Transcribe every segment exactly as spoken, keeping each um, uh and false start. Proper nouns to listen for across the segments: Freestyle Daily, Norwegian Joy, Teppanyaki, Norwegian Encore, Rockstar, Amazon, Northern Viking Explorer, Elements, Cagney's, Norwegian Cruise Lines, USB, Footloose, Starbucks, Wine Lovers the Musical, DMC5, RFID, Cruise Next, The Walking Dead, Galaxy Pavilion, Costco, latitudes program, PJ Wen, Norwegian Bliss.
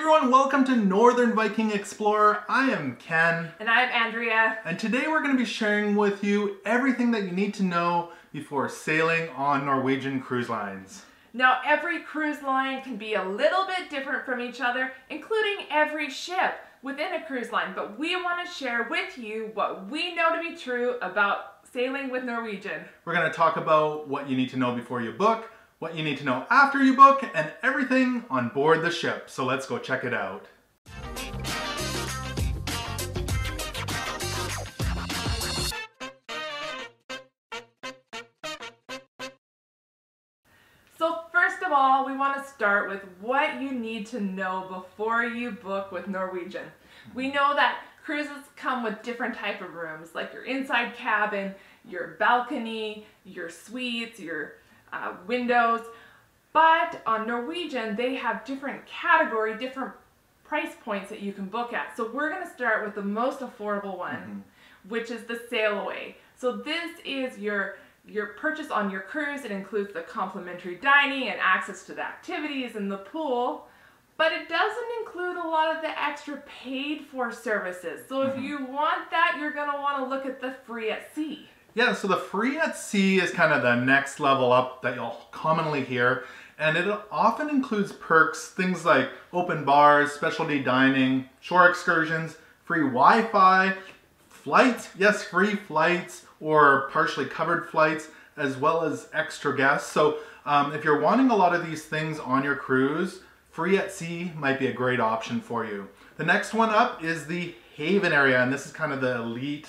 everyone, welcome to Northern Viking Explorer. I am Ken. And I'm Andrea. And today we're going to be sharing with you everything that you need to know before sailing on Norwegian Cruise Lines. Now, every cruise line can be a little bit different from each other, including every ship within a cruise line, but we want to share with you what we know to be true about sailing with Norwegian. We're going to talk about what you need to know before you book, what you need to know after you book, and everything on board the ship. So let's go check it out. First of all, we want to start with what you need to know before you book with Norwegian. We know that cruises come with different type of rooms, like your inside cabin, your balcony, your suites, your uh, windows, but on Norwegian they have different category, different price points that you can book at. So we're going to start with the most affordable one, mm-hmm. which is the sail away. So this is your Your purchase on your cruise. It includes the complimentary dining and access to the activities and the pool, but it doesn't include a lot of the extra paid for services. So if you want that, you're going to want to look at the free at sea. Yeah, so the free at sea is kind of the next level up that you'll commonly hear, and it often includes perks, things like open bars, specialty dining, shore excursions, free Wi-Fi, flights, yes, free flights or partially covered flights, as well as extra guests. So um, if you're wanting a lot of these things on your cruise, free at sea might be a great option for you. The next one up is the Haven area, and this is kind of the elite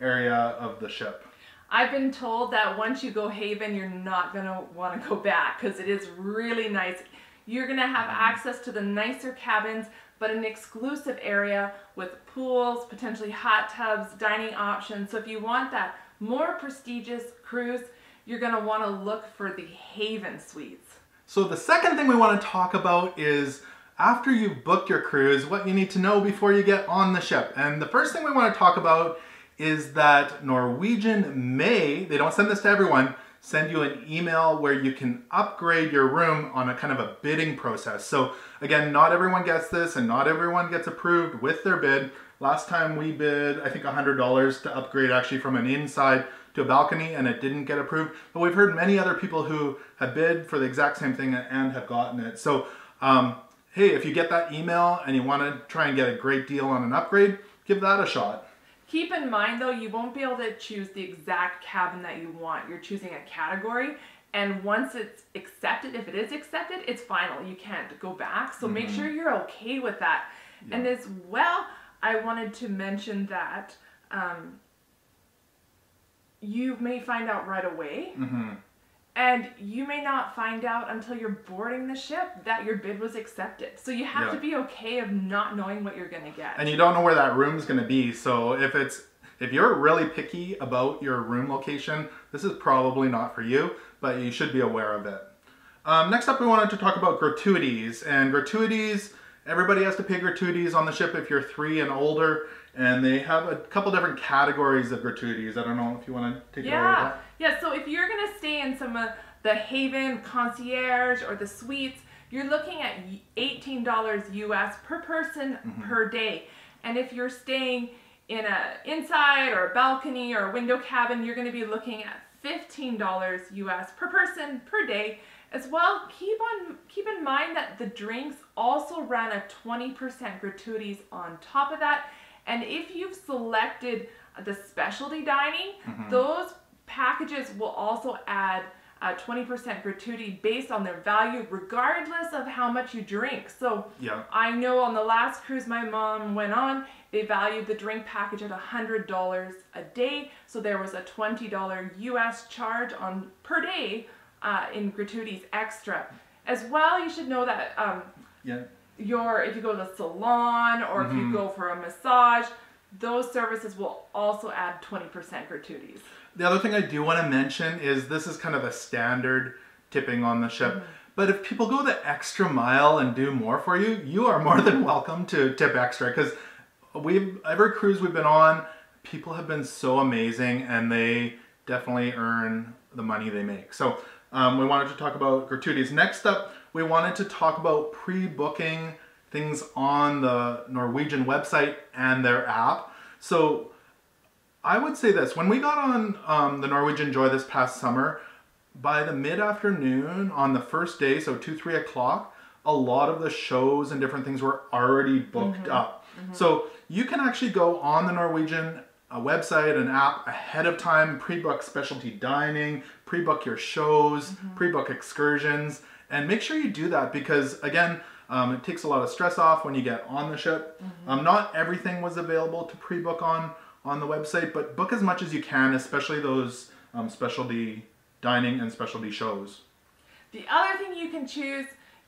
area of the ship. I've been told that once you go Haven, you're not gonna wanna go back, because it is really nice. You're gonna have access to the nicer cabins, but an exclusive area with pools, potentially hot tubs, dining options. So if you want that more prestigious cruise, you're going to want to look for the Haven Suites. So the second thing we want to talk about is after you've booked your cruise, what you need to know before you get on the ship. And the first thing we want to talk about is that Norwegian may, they don't send this to everyone, send you an email where you can upgrade your room on a kind of a bidding process. So again, not everyone gets this and not everyone gets approved with their bid. Last time we bid, I think one hundred dollars to upgrade actually from an inside to a balcony, and it didn't get approved. But we've heard many other people who have bid for the exact same thing and have gotten it. So um, hey, if you get that email and you wanna try and get a great deal on an upgrade, give that a shot. Keep in mind though, you won't be able to choose the exact cabin that you want. You're choosing a category, and once it's accepted, if it is accepted, it's final. You can't go back. So mm-hmm. make sure you're okay with that. Yeah. And as well, I wanted to mention that um, you may find out right away, mm-hmm. and you may not find out until you're boarding the ship that your bid was accepted. So you have yeah. to be okay of not knowing what you're going to get. And you don't know where that room's going to be. So if it's if you're really picky about your room location, this is probably not for you, but you should be aware of it. Um, next up, we wanted to talk about gratuities. And gratuities, everybody has to pay gratuities on the ship if you're three and older. And they have a couple different categories of gratuities. I don't know if you want to take yeah. it away with that. Yeah, so if you're going to stay in some of the Haven concierge or the suites, you're looking at eighteen dollars U S per person mm-hmm. per day. And if you're staying in a inside or a balcony or a window cabin, you're going to be looking at fifteen dollars U S per person per day. As well, keep on keep in mind that the drinks also run a twenty percent gratuities on top of that. And if you've selected the specialty dining, mm-hmm. those packages will also add a twenty percent gratuity based on their value, regardless of how much you drink. So yeah. I know on the last cruise my mom went on, they valued the drink package at one hundred dollars a day. So there was a twenty dollars U S charge on per day uh, in gratuities extra. As well, you should know that um, yeah. your if you go to the salon or mm-hmm. if you go for a massage, those services will also add twenty percent gratuities. The other thing I do want to mention is this is kind of a standard tipping on the ship. Mm-hmm. But if people go the extra mile and do more for you, you are more than welcome to tip extra, because we've every cruise we've been on, people have been so amazing and they definitely earn the money they make. So um, we wanted to talk about gratuities. Next up, we wanted to talk about pre-booking things on the Norwegian website and their app. So I would say this, when we got on um, the Norwegian Joy this past summer, by the mid-afternoon on the first day, so two, three o'clock, a lot of the shows and different things were already booked mm-hmm. up. Mm-hmm. So you can actually go on the Norwegian uh, website and app ahead of time, pre-book specialty dining, pre-book your shows, mm-hmm. pre-book excursions, and make sure you do that because, again, um, it takes a lot of stress off when you get on the ship. Mm-hmm. Um, not everything was available to pre-book on on the website, but book as much as you can, especially those um, specialty dining and specialty shows. The other thing you can choose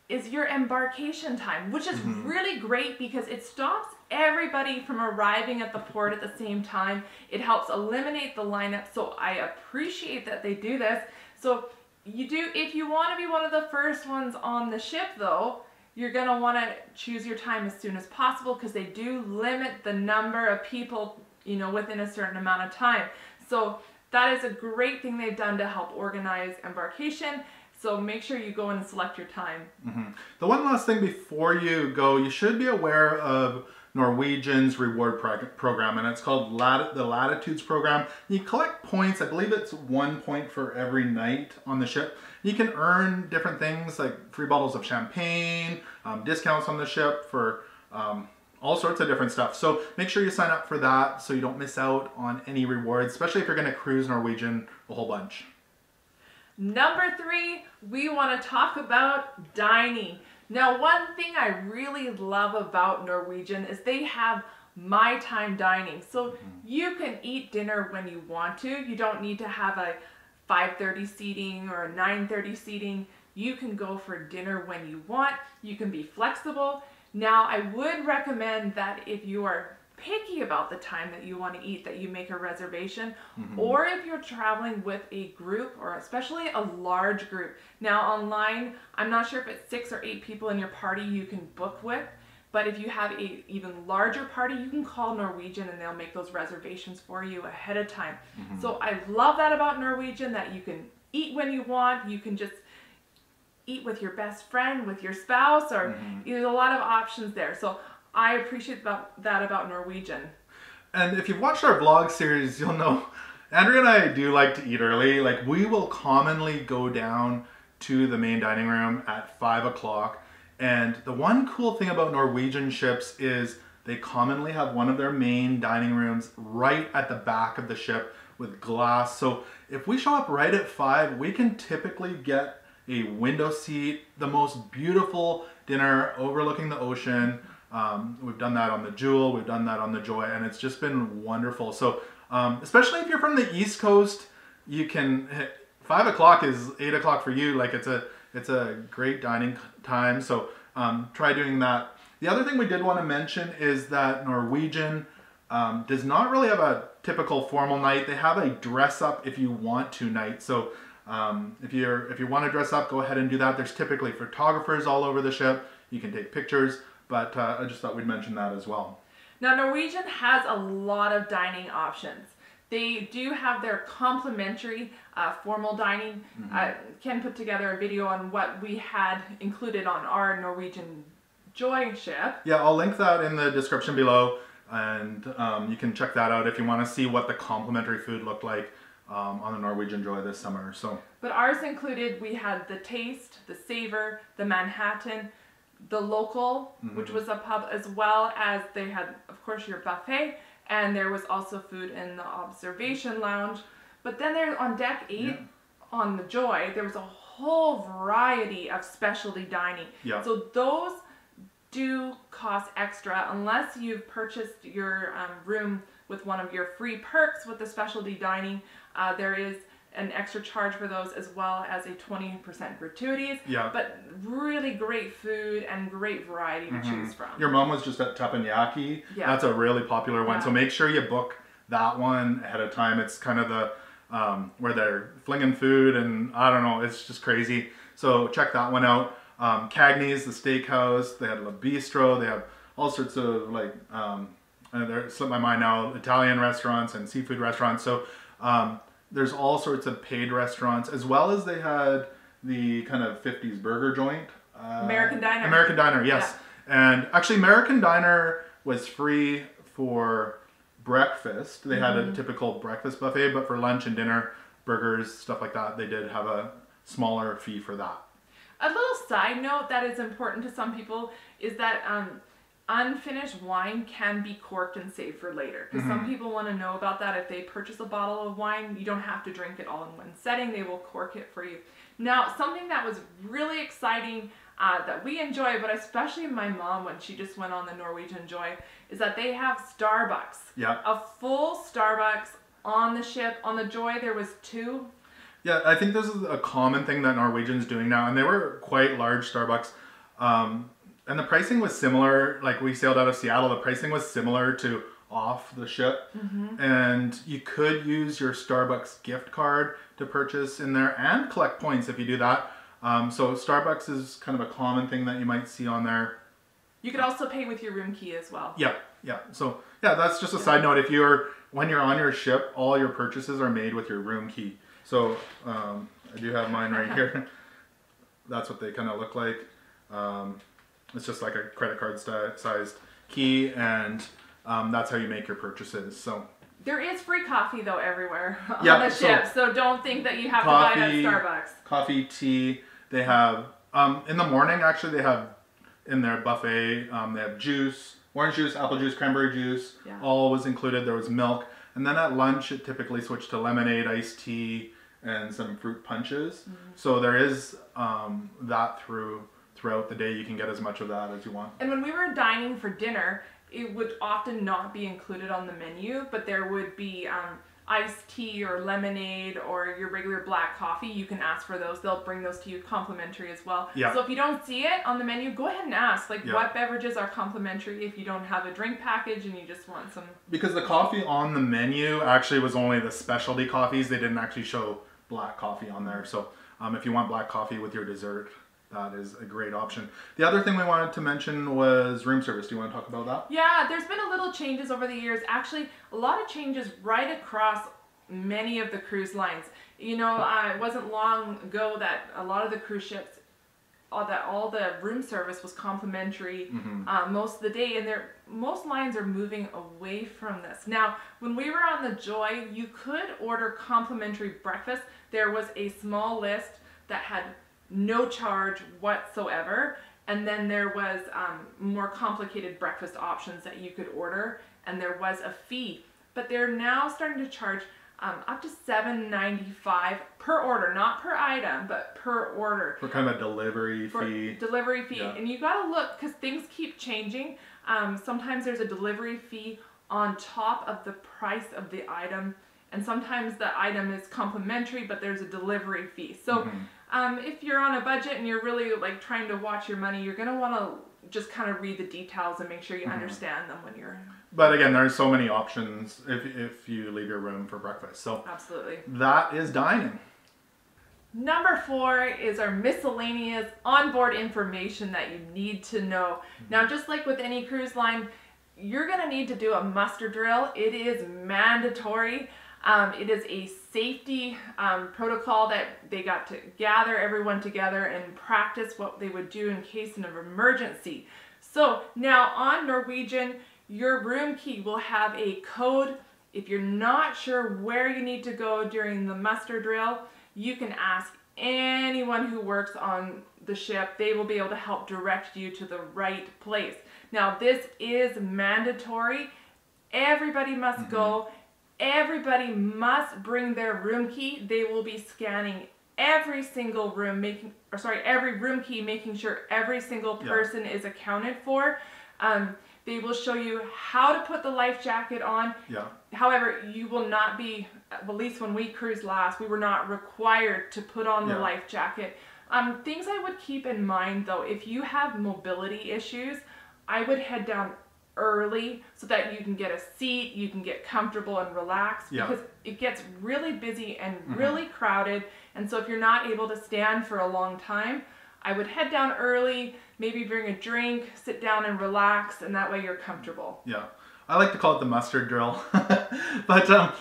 is your embarkation time, which is mm-hmm. really great because it stops everybody from arriving at the port at the same time. It helps eliminate the lineup, so I appreciate that they do this. So you do, if you want to be one of the first ones on the ship though, you're going to want to choose your time as soon as possible because they do limit the number of people, you know, within a certain amount of time. So that is a great thing they've done to help organize embarkation. So make sure you go in and select your time. Mm-hmm. The one last thing before you go, you should be aware of Norwegian's reward program, and it's called Lat the Latitudes program. You collect points, I believe it's one point for every night on the ship. You can earn different things like free bottles of champagne, um, discounts on the ship for um, all sorts of different stuff. So make sure you sign up for that so you don't miss out on any rewards, especially if you're going to cruise Norwegian a whole bunch. Number three, we want to talk about dining. Now, one thing I really love about Norwegian is they have my time dining. So mm-hmm. you can eat dinner when you want to. You don't need to have a five thirty seating or a nine thirty seating. You can go for dinner when you want. You can be flexible. Now, I would recommend that if you are picky about the time that you want to eat, that you make a reservation, mm-hmm. or if you're traveling with a group, or especially a large group. Now online, I'm not sure if it's six or eight people in your party you can book with, but if you have a even larger party, you can call Norwegian and they'll make those reservations for you ahead of time. Mm-hmm. So I love that about Norwegian, that you can eat when you want, you can just eat with your best friend, with your spouse, or mm-hmm. there's a lot of options there. So I appreciate about that about Norwegian. And if you've watched our vlog series, you'll know Andrea and I do like to eat early. Like, we will commonly go down to the main dining room at five o'clock. And the one cool thing about Norwegian ships is they commonly have one of their main dining rooms right at the back of the ship with glass. So if we show up right at five, we can typically get a window seat, the most beautiful dinner overlooking the ocean. Um, we've done that on the Jewel, we've done that on the Joy, and it's just been wonderful. So, um, especially if you're from the East Coast, you can hit, five o'clock is eight o'clock for you. Like, it's a, it's a great dining time. So, um, try doing that. The other thing we did want to mention is that Norwegian, um, does not really have a typical formal night. They have a dress up if you want to night. So, um, if you're, if you want to dress up, go ahead and do that. There's typically photographers all over the ship. You can take pictures. But uh, I just thought we'd mention that as well. Now, Norwegian has a lot of dining options. They do have their complimentary uh, formal dining. Mm-hmm. uh, Ken put together a video on what we had included on our Norwegian Joy ship. Yeah, I'll link that in the description below, and um, you can check that out if you want to see what the complimentary food looked like um, on the Norwegian Joy this summer. So, but ours included, we had the Taste, the Savor, the Manhattan, the Local, mm-hmm. which was a pub, as well as they had, of course, your buffet, and there was also food in the observation lounge. But then there on deck eight, yeah. on the Joy, there was a whole variety of specialty dining. Yeah. So those do cost extra unless you've purchased your um, room with one of your free perks with the specialty dining. Uh, there is an extra charge for those, as well as a twenty percent gratuities. Yeah. But really great food and great variety to mm-hmm. choose from. Your mom was just at Teppanyaki. Yeah. That's a really popular one. Yeah. So make sure you book that one ahead of time. It's kind of the, um, where they're flinging food and I don't know, it's just crazy. So check that one out. Um, Cagney's, the steakhouse, they had La Bistro, they have all sorts of like, um, they're slipped my mind now, Italian restaurants and seafood restaurants. So, um, there's all sorts of paid restaurants, as well as they had the kind of fifties burger joint. Uh, American Diner. American Diner, yes. And actually, American Diner was free for breakfast. They mm-hmm. had a typical breakfast buffet, but for lunch and dinner, burgers, stuff like that, they did have a smaller fee for that. A little side note that is important to some people is that um, unfinished wine can be corked and saved for later. Because mm-hmm. some people want to know about that. If they purchase a bottle of wine, you don't have to drink it all in one setting. They will cork it for you. Now, something that was really exciting uh, that we enjoy, but especially my mom when she just went on the Norwegian Joy, is that they have Starbucks. Yeah. A full Starbucks on the ship. On the Joy, there was two. Yeah, I think this is a common thing that Norwegian's doing now, and they were quite large Starbucks, um, and the pricing was similar. Like, we sailed out of Seattle, the pricing was similar to off the ship, mm-hmm. and you could use your Starbucks gift card to purchase in there and collect points if you do that. Um, so Starbucks is kind of a common thing that you might see on there. You could also pay with your room key as well. Yeah, yeah. So yeah, that's just a yeah. side note. If you're when you're on your ship, all your purchases are made with your room key. So, um, I do have mine right here. That's what they kind of look like. Um, it's just like a credit card sized key, and um, that's how you make your purchases. So there is free coffee, though, everywhere on yeah, the ship. So, so don't think that you have coffee, to buy it at Starbucks. Coffee, tea. They have, um, in the morning, actually, they have in their buffet, um, they have juice, orange juice, apple juice, cranberry juice. Yeah. All was included. There was milk. And then at lunch, it typically switched to lemonade, iced tea, and some fruit punches. Mm-hmm. So there is um, that through throughout the day. You can get as much of that as you want. And when we were dining for dinner, it would often not be included on the menu, but there would be um, iced tea or lemonade or your regular black coffee. You can ask for those. They'll bring those to you complimentary as well. Yeah. So if you don't see it on the menu, go ahead and ask, like, yeah. what beverages are complimentary if you don't have a drink package and you just want some. Because the coffee on the menu actually was only the specialty coffees. They didn't actually show black coffee on there. So um, if you want black coffee with your dessert, that is a great option. The other thing we wanted to mention was room service. Do you want to talk about that? Yeah, there's been a little changes over the years. Actually, a lot of changes right across many of the cruise lines. You know, uh, it wasn't long ago that a lot of the cruise ships, all that all the room service was complimentary mm-hmm. uh, most of the day, and they're, most lines are moving away from this. Now, when we were on the Joy, you could order complimentary breakfast. There was a small list that had no charge whatsoever, and then there was um, more complicated breakfast options that you could order, and there was a fee. But they're now starting to charge um, up to seven ninety-five per order, not per item, but per order. For kind of a delivery for fee. Delivery fee, yeah. And you gotta look, because things keep changing. Um, sometimes there's a delivery fee on top of the price of the item, and sometimes the item is complimentary, but there's a delivery fee. So. Mm-hmm. Um, if you're on a budget and you're really like trying to watch your money, you're going to want to just kind of read the details and make sure you mm-hmm. understand them when you're... But again, there's so many options if, if you leave your room for breakfast. So absolutely. That is dining. Number four is our miscellaneous onboard information that you need to know. Mm-hmm. Now, just like with any cruise line, you're going to need to do a muster drill. It is mandatory. Um, it is a safety um, protocol that they got to gather everyone together and practice what they would do in case of an emergency. So now on Norwegian, your room key will have a code. If you're not sure where you need to go during the muster drill, you can ask anyone who works on the ship. They will be able to help direct you to the right place. Now, this is mandatory. Everybody must mm-hmm. go. Everybody must bring their room key. They will be scanning every single room, making, or sorry, every room key, making sure every single person yeah. is accounted for. Um, they will show you how to put the life jacket on. Yeah. However, you will not be, at least when we cruised last, we were not required to put on yeah. the life jacket. Um, things I would keep in mind, though, if you have mobility issues, I would head down early so that you can get a seat, you can get comfortable and relax, yeah. because it gets really busy and really mm-hmm. crowded. And so if you're not able to stand for a long time, I would head down early, maybe bring a drink, sit down and relax, and that way you're comfortable. Yeah, I like to call it the mustard drill. But um,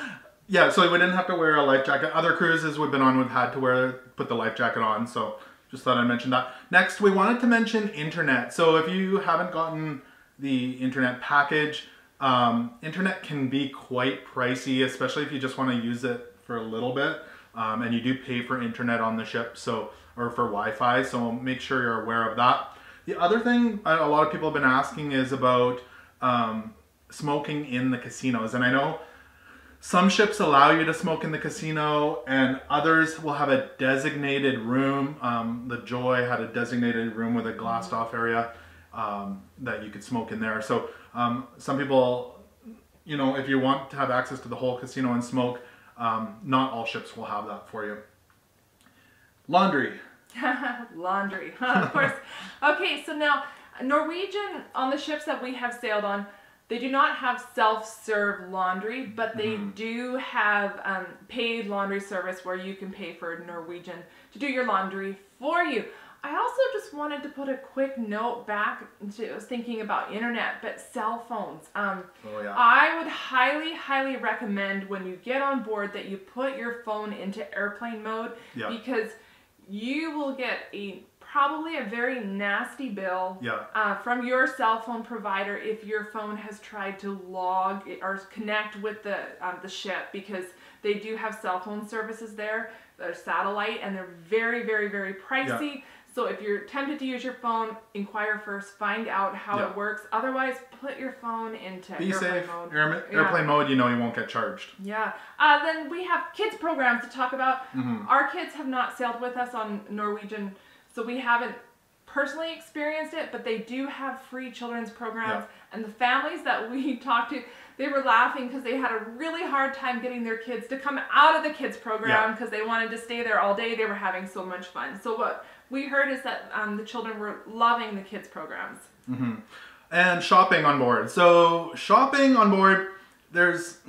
yeah, so we didn't have to wear a life jacket. Other cruises we've been on, we've had to wear, put the life jacket on. So just thought I'd mention that. Next, we wanted to mention internet. So if you haven't gotten the internet package, um, internet can be quite pricey, especially if you just want to use it for a little bit. Um, and you do pay for internet on the ship, so, or for Wi-Fi, so make sure you're aware of that. The other thing a lot of people have been asking is about um, smoking in the casinos. And I know some ships allow you to smoke in the casino and others will have a designated room. Um, the Joy had a designated room with a glassed off area um, that you could smoke in there. So um, some people, you know, if you want to have access to the whole casino and smoke, Um, not all ships will have that for you. Laundry. Laundry, of course. Okay, so now Norwegian, on the ships that we have sailed on, they do not have self-serve laundry, but they mm-hmm. do have um, paid laundry service where you can pay for Norwegian to do your laundry for you. I also just wanted to put a quick note back to thinking about internet, but cell phones. Um, oh, yeah. I would highly, highly recommend when you get on board that you put your phone into airplane mode, yeah. because you will get a probably a very nasty bill yeah. uh, from your cell phone provider if your phone has tried to log or connect with the, um, the ship, because they do have cell phone services there. They're satellite and they're very, very, very pricey. Yeah. So if you're tempted to use your phone, inquire first, find out how yeah. it works. Otherwise, put your phone into Be airplane safe. mode. Air, airplane yeah. mode, you know you won't get charged. Yeah. Uh, then we have kids programs to talk about. Mm-hmm. Our kids have not sailed with us on Norwegian, so we haven't personally experienced it, but they do have free children's programs. Yeah. And the families that we talked to, they were laughing because they had a really hard time getting their kids to come out of the kids program because yeah. they wanted to stay there all day. They were having so much fun. So what we heard is that um, the children were loving the kids programs. Mm-hmm. And shopping on board. So shopping on board, there's,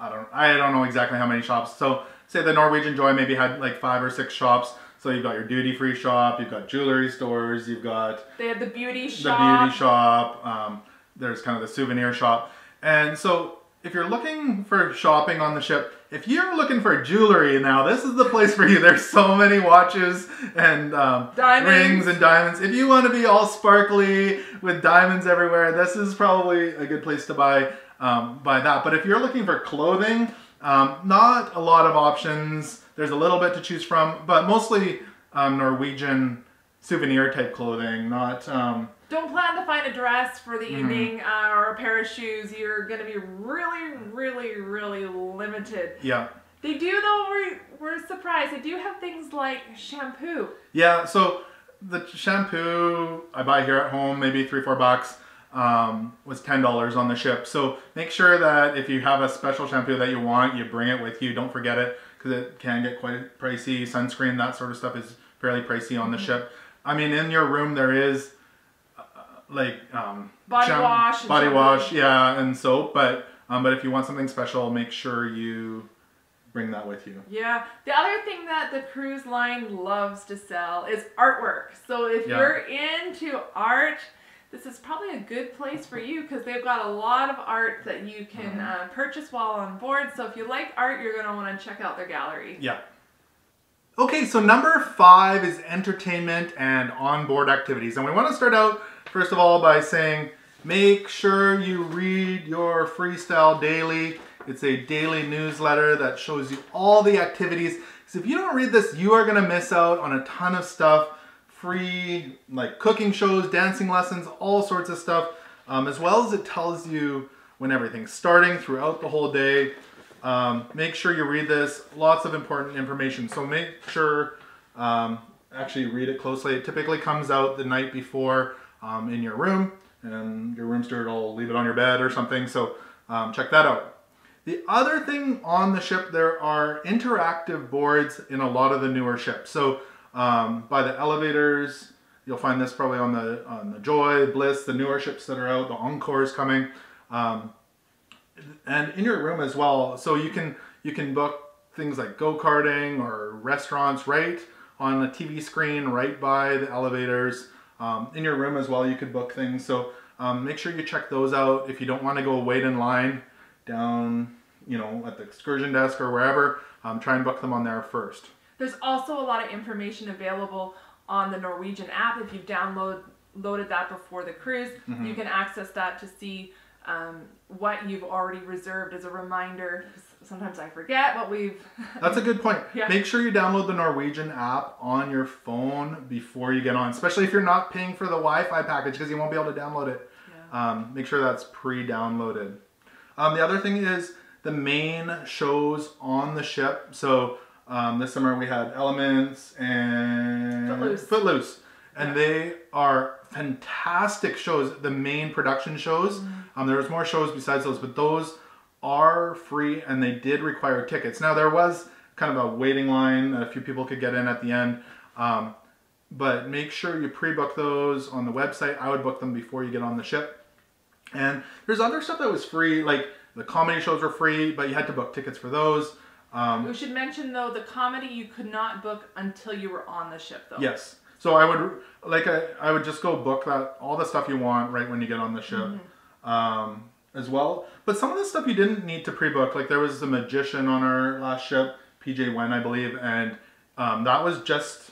I don't, I don't know exactly how many shops. So say the Norwegian Joy maybe had like five or six shops. So you've got your duty-free shop, you've got jewelry stores, you've got... They have the beauty shop. The beauty shop. Um, there's kind of the souvenir shop. And so if you're looking for shopping on the ship, if you're looking for jewelry now, this is the place for you. There's so many watches and um, rings and diamonds. If you want to be all sparkly with diamonds everywhere, this is probably a good place to buy, um, buy that. But if you're looking for clothing, um, not a lot of options. There's a little bit to choose from, but mostly um, Norwegian souvenir type clothing, not... Um, Don't plan to find a dress for the mm-hmm. evening uh, or a pair of shoes. You're going to be really, really, really limited. Yeah. They do, though, we're, we're surprised. They do have things like shampoo. Yeah, so the shampoo I buy here at home, maybe three, four bucks, um, was ten dollars on the ship. So make sure that if you have a special shampoo that you want, you bring it with you. Don't forget it because it can get quite pricey. Sunscreen, that sort of stuff is fairly pricey on the mm-hmm. ship. I mean, in your room there is... like um, body wash, body wash, yeah, and soap. But um, but if you want something special, make sure you bring that with you. Yeah. The other thing that the cruise line loves to sell is artwork. So if yeah. you're into art, this is probably a good place for you because they've got a lot of art that you can mm. uh, purchase while on board. So if you like art, you're gonna want to check out their gallery. Yeah. Okay, so number five is entertainment and onboard activities, and we want to start out. First of all, by saying, make sure you read your Freestyle Daily. It's a daily newsletter that shows you all the activities. Because if you don't read this, you are going to miss out on a ton of stuff. Free, like cooking shows, dancing lessons, all sorts of stuff. Um, as well as it tells you when everything's starting throughout the whole day. Um, make sure you read this. Lots of important information. So make sure, um, actually read it closely. It typically comes out the night before. Um, in your room, and your room steward will leave it on your bed or something, so um, check that out. The other thing on the ship, there are interactive boards in a lot of the newer ships. So um, by the elevators, you'll find this probably on the, on the Joy, Bliss, the newer ships that are out, the Encore is coming, um, and in your room as well. So you can, you can book things like go-karting or restaurants right on the T V screen, right by the elevators. Um, in your room as well, you could book things. So um, make sure you check those out. If you don't want to go wait in line down, you know, at the excursion desk or wherever, um, try and book them on there first. There's also a lot of information available on the Norwegian app. If you've download, loaded that before the cruise, mm-hmm. you can access that to see um, what you've already reserved as a reminder. Sometimes I forget what we've... That's a good point. Yeah. Make sure you download the Norwegian app on your phone before you get on, especially if you're not paying for the Wi-Fi package, because you won't be able to download it. Yeah. Um, make sure that's pre-downloaded. Um, the other thing is the main shows on the ship. So um, this summer we had Elements and Footloose. Footloose. And they are fantastic shows, the main production shows. Mm-hmm. um, there's more shows besides those, but those are free and they did require tickets. Now there was kind of a waiting line that a few people could get in at the end, um, but make sure you pre-book those on the website. I would book them before you get on the ship. And there's other stuff that was free, like the comedy shows were free, but you had to book tickets for those. Um, we should mention though, the comedy you could not book until you were on the ship though. Yes. So I would like I, I would just go book that all the stuff you want right when you get on the ship, mm-hmm. um, as well. But some of the stuff you didn't need to pre-book. Like there was a magician on our last ship, P J Wen, I believe, and um, that was just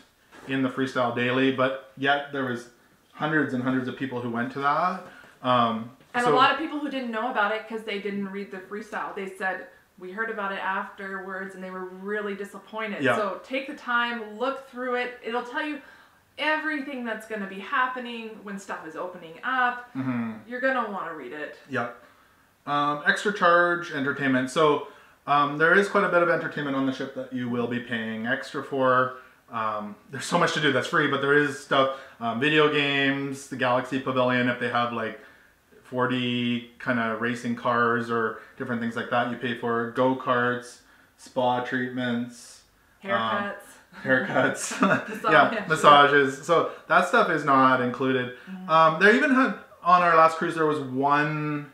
in the Freestyle Daily. But yet there was hundreds and hundreds of people who went to that, um, and so, a lot of people who didn't know about it because they didn't read the Freestyle. They said, we heard about it afterwards, and they were really disappointed. Yeah. So take the time, look through it. It'll tell you everything that's going to be happening when stuff is opening up. Mm-hmm. You're going to want to read it. Yeah. Um, extra charge entertainment. So um, there is quite a bit of entertainment on the ship that you will be paying extra for. Um, there's so much to do that's free, but there is stuff, um, video games, the Galaxy Pavilion, if they have like four D kind of racing cars or different things like that, you pay for go-karts, spa treatments, haircuts. Um, haircuts, yeah, massages. So that stuff is not included. Mm-hmm. Um, there even had, on our last cruise, there was one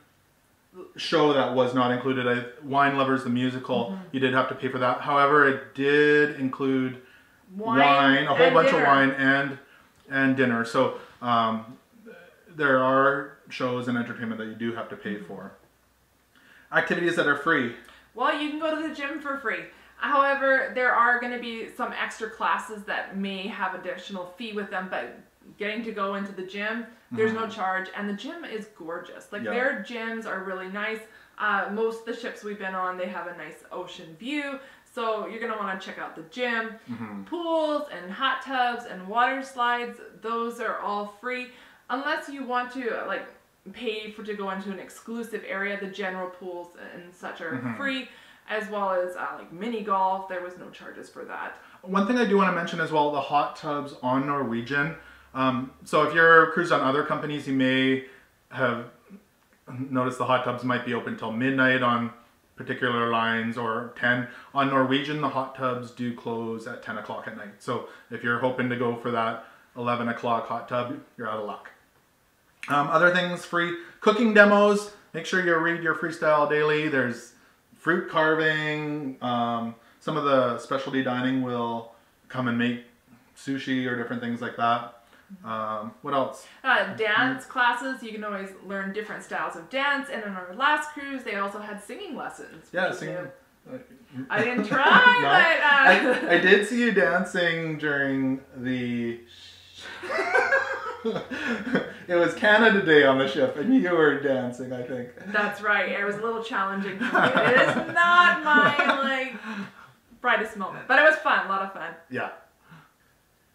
show that was not included. I, Wine Lovers the Musical. Mm-hmm. You did have to pay for that. However, it did include wine, wine a whole bunch dinner. of wine and and dinner. So um, there are shows and entertainment that you do have to pay mm-hmm. for. Activities that are free. Well, you can go to the gym for free. However, there are going to be some extra classes that may have additional fee with them, but getting to go into the gym, there's mm-hmm. no charge. And the gym is gorgeous. Like yeah. their gyms are really nice. Uh, most of the ships we've been on, they have a nice ocean view. So you're going to want to check out the gym. Mm-hmm. Pools and hot tubs and water slides, those are all free. Unless you want to like pay for to go into an exclusive area, the general pools and such are mm-hmm. free. As well as uh, like mini golf, there was no charges for that. One thing I do want to mention as well, the hot tubs on Norwegian. Um, so if you're cruised on other companies, you may have noticed the hot tubs might be open till midnight on particular lines or ten. On Norwegian, the hot tubs do close at ten o'clock at night. So if you're hoping to go for that eleven o'clock hot tub, you're out of luck. Um, other things free, cooking demos. Make sure you read your Freestyle Daily. There's fruit carving, um, some of the specialty dining will come and make sushi or different things like that. Um, what else? Uh, dance classes, you can always learn different styles of dance. And on our last cruise, they also had singing lessons. Yeah, singing. I didn't try, no. but... Uh... I, I did see you dancing during the... It was Canada Day on the ship, and you were dancing, I think. That's right. It was a little challenging for me. It is not my, like, brightest moment. But it was fun. A lot of fun. Yeah.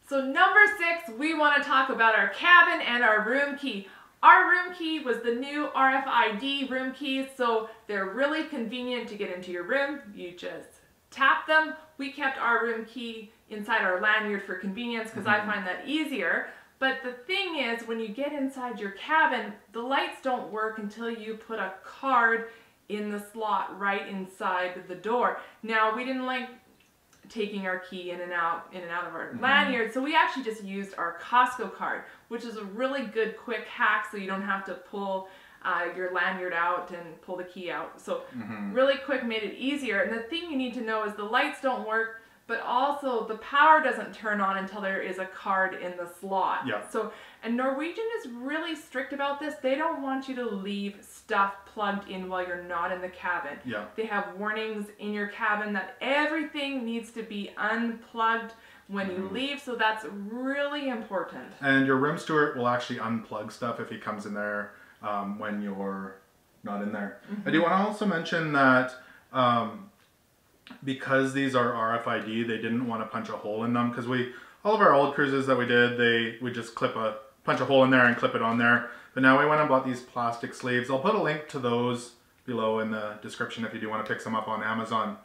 So number six, we want to talk about our cabin and our room key. Our room key was the new R F I D room keys, so they're really convenient to get into your room. You just tap them. We kept our room key inside our lanyard for convenience because mm-hmm. I find that easier. But the thing is, when you get inside your cabin, the lights don't work until you put a card in the slot right inside the door. Now, we didn't like taking our key in and out in and out of our mm-hmm. lanyard, so we actually just used our Costco card, which is a really good quick hack so you don't have to pull uh, your lanyard out and pull the key out. So mm-hmm. really quick made it easier. And the thing you need to know is the lights don't work, but also the power doesn't turn on until there is a card in the slot. Yeah. So, and Norwegian is really strict about this. They don't want you to leave stuff plugged in while you're not in the cabin. Yeah. They have warnings in your cabin that everything needs to be unplugged. when you leave, so that's really important. And your room steward will actually unplug stuff if he comes in there um, when you're not in there. Mm-hmm. I do want to also mention that um, because these are R F I D, they didn't want to punch a hole in them, because we all of our old cruises that we did, they would just clip a punch a hole in there and clip it on there. But now we went and bought these plastic sleeves. I'll put a link to those below in the description if you do want to pick some up on Amazon.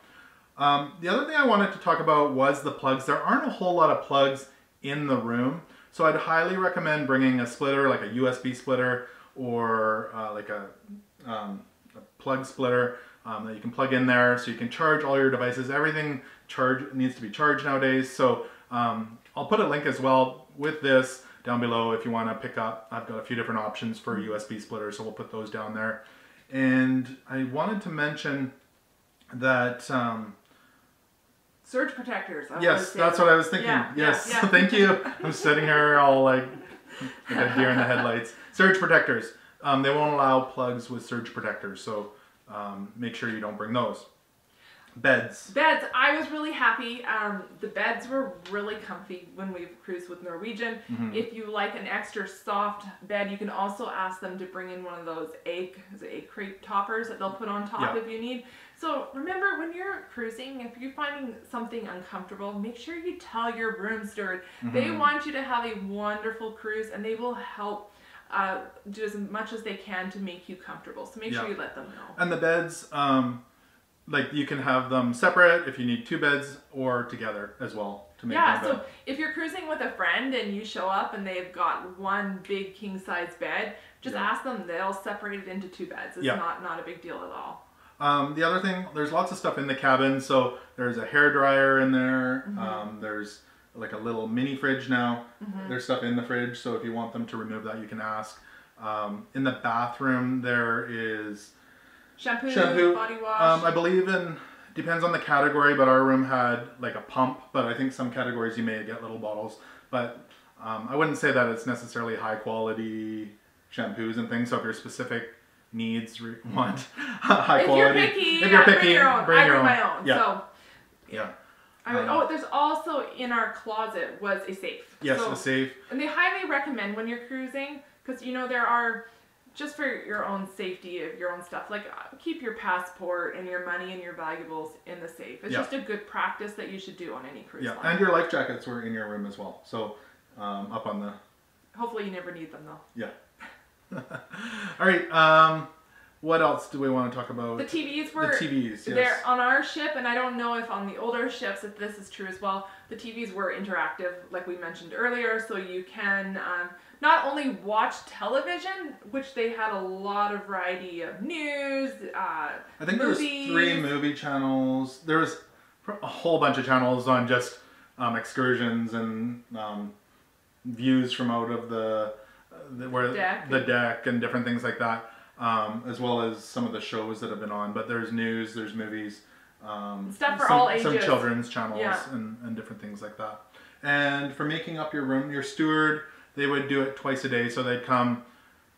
Um, the other thing I wanted to talk about was the plugs. There aren't a whole lot of plugs in the room, so I'd highly recommend bringing a splitter, like a U S B splitter, or uh, like a, um, a plug splitter um, that you can plug in there so you can charge all your devices. Everything charge needs to be charged nowadays, so um, I'll put a link as well with this down below if you want to pick up. I've got a few different options for U S B splitters, so we'll put those down there. And I wanted to mention that... Um, surge protectors. I yes, that's that. what I was thinking. Yeah, yes, yeah, yeah. Thank you. I'm sitting here all like, like a deer in the headlights. Surge protectors. Um, they won't allow plugs with surge protectors, so um, make sure you don't bring those. Beds. Beds. I was really happy. Um, the beds were really comfy when we cruised with Norwegian. Mm-hmm. If you like an extra soft bed, you can also ask them to bring in one of those egg, is it egg crate toppers that they'll put on top yeah. if you need. So remember, when you're cruising, if you're finding something uncomfortable, make sure you tell your room steward. Mm-hmm. They want you to have a wonderful cruise, and they will help uh, do as much as they can to make you comfortable. So make yeah. sure you let them know. And the beds... Um... Like, you can have them separate if you need two beds, or together as well to make yeah, so bed. If you're cruising with a friend and you show up and they've got one big king-size bed, just yeah. ask them, they'll separate it into two beds. It's yeah. not, not a big deal at all. Um, the other thing, there's lots of stuff in the cabin. So there's a hairdryer in there. Mm-hmm. um, there's like a little mini fridge now. Mm-hmm. There's stuff in the fridge, so if you want them to remove that, you can ask. Um, in the bathroom, there is... Shampoo, shampoo, body wash. Um, I believe in, depends on the category, but our room had like a pump, but I think some categories you may get little bottles, but um, I wouldn't say that it's necessarily high quality shampoos and things, so if your specific needs re want high if quality. You're picky, if you're picky, bring your own. Bring I your bring own. my own, yeah. so. Yeah. I would, oh, there's also, in our closet was a safe. Yes, so, a safe. And they highly recommend when you're cruising, because you know there are, just for your own safety of your own stuff, like keep your passport and your money and your valuables in the safe. It's yeah. just a good practice that you should do on any cruise yeah. line. And your life jackets were in your room as well. So um, up on the... Hopefully you never need them though. Yeah. All right. Um, what else do we want to talk about? The T Vs were... The T Vs, yes. They're on our ship, and I don't know if on the older ships, if this is true as well, the T Vs were interactive, like we mentioned earlier, so you can... Um, not only watch television, which they had a lot of variety of news, uh, I think movies. There was three movie channels. There was a whole bunch of channels on just um, excursions and um, views from out of the, uh, the where deck. the deck and different things like that, um, as well as some of the shows that have been on. But there's news, there's movies, um, stuff for some, all ages, some children's channels yeah. and, and different things like that. And for making up your room, your steward. They would do it twice a day, so they'd come,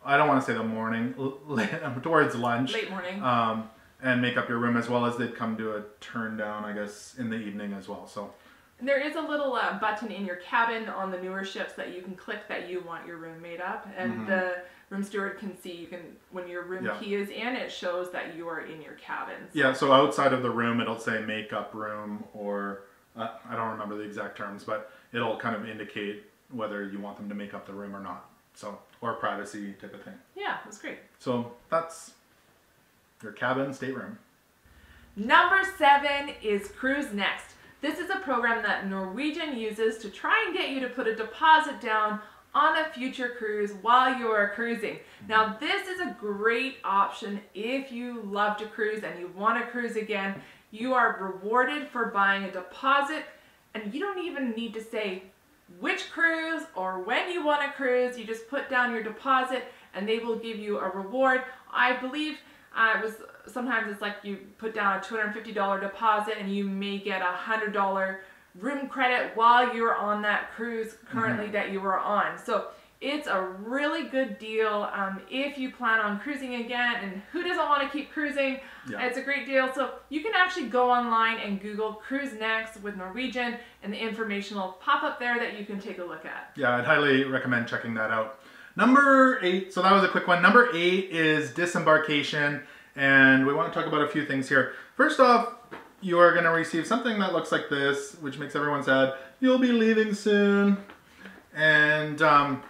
I don't want to say the morning, late, towards lunch. Late morning. Um, and make up your room, as well as they'd come do a turn down, I guess, in the evening as well. So. And there is a little uh, button in your cabin on the newer ships that you can click that you want your room made up. And mm-hmm. the room steward can see, you can when your room yeah. key is in, it shows that you are in your cabin. So. Yeah, so outside of the room, it'll say make up room, or uh, I don't remember the exact terms, but it'll kind of indicate whether you want them to make up the room or not. So, or privacy type of thing. Yeah, that's great. So that's your cabin stateroom. Number seven is Cruise Next. This is a program that Norwegian uses to try and get you to put a deposit down on a future cruise while you are cruising. Now this is a great option if you love to cruise and you want to cruise again. You are rewarded for buying a deposit, and you don't even need to say which cruise or when you want to cruise. You just put down your deposit and they will give you a reward. I believe uh, it was sometimes it's like you put down a two hundred fifty dollar deposit and you may get a one hundred dollar room credit while you're on that cruise currently mm-hmm. that you are on. So It's a really good deal um, if you plan on cruising again, and who doesn't want to keep cruising? Yeah. It's a great deal. So you can actually go online and Google Cruise Next with Norwegian, and the information will pop up there that you can take a look at. Yeah, I'd highly recommend checking that out. Number eight, so that was a quick one. Number eight is disembarkation, and we want to talk about a few things here. First off, you are going to receive something that looks like this, which makes everyone sad. You'll be leaving soon. And um,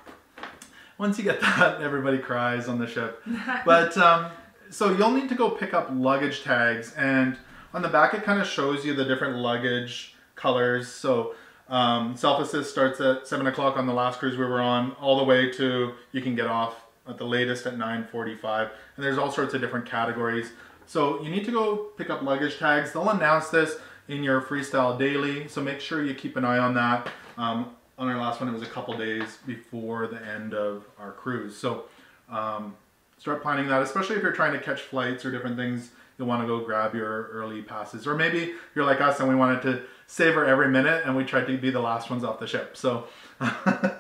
once you get that, everybody cries on the ship. But um, so you'll need to go pick up luggage tags, and on the back it kind of shows you the different luggage colors. So um, self-assist starts at seven o'clock on the last cruise we were on, all the way to you can get off at the latest at nine forty-five, and there's all sorts of different categories. So you need to go pick up luggage tags. They'll announce this in your Freestyle Daily, so make sure you keep an eye on that. Um, On our last one, it was a couple days before the end of our cruise. So um, start planning that, especially if you're trying to catch flights or different things. You'll want to go grab your early passes. Or maybe you're like us and we wanted to savor every minute and we tried to be the last ones off the ship. So I,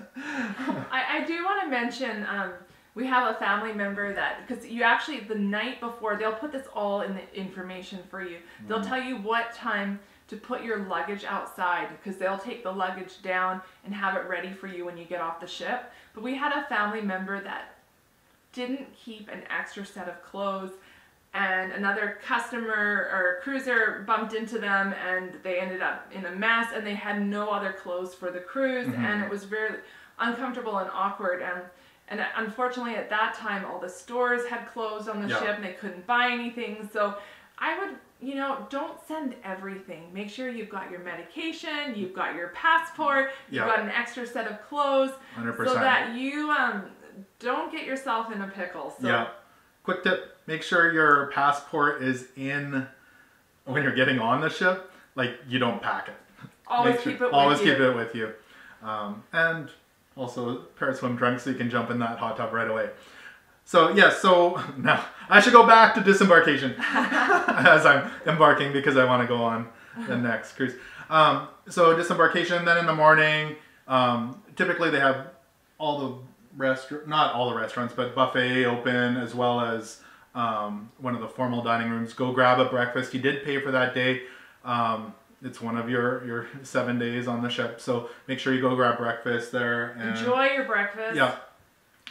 I do want to mention, um, we have a family member that, because you actually, the night before, they'll put this all in the information for you. They'll mm. tell you what time to put your luggage outside, because they'll take the luggage down and have it ready for you when you get off the ship. But we had a family member that didn't keep an extra set of clothes, and another customer or cruiser bumped into them and they ended up in a mess, and they had no other clothes for the cruise. Mm-hmm. And it was very uncomfortable and awkward. And And unfortunately at that time all the stores had closed on the yeah. ship, and they couldn't buy anything. So I would, you know, don't send everything. Make sure you've got your medication, you've got your passport, yeah. you've got an extra set of clothes, one hundred percent. So that you um, don't get yourself in a pickle. So. Yeah. Quick tip, make sure your passport is in when you're getting on the ship. Like, you don't pack it. Always sure, keep it always with keep you. Always keep it with you. Um, and also, pair of swim trunks so you can jump in that hot tub right away. So yeah, so now I should go back to disembarkation as I'm embarking, because I want to go on the next cruise. Um, so disembarkation, then in the morning, um, typically they have all the restaurants, not all the restaurants, but buffet open, as well as um, one of the formal dining rooms. Go grab a breakfast. You did pay for that day. Um, It's one of your, your seven days on the ship. So make sure you go grab breakfast there. And, enjoy your breakfast. Yeah.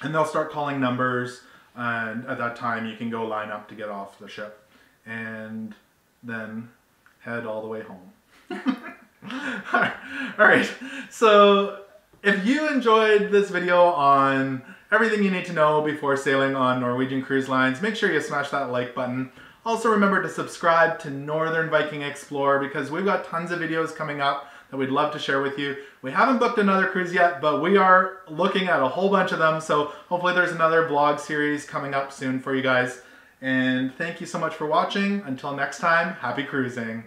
And they'll start calling numbers. And at that time, you can go line up to get off the ship. And then head all the way home. All right. All right. So if you enjoyed this video on everything you need to know before sailing on Norwegian Cruise Lines, make sure you smash that like button. Also remember to subscribe to Northern Viking Explorer, because we've got tons of videos coming up that we'd love to share with you. We haven't booked another cruise yet, but we are looking at a whole bunch of them. So hopefully there's another blog series coming up soon for you guys. And thank you so much for watching. Until next time, happy cruising.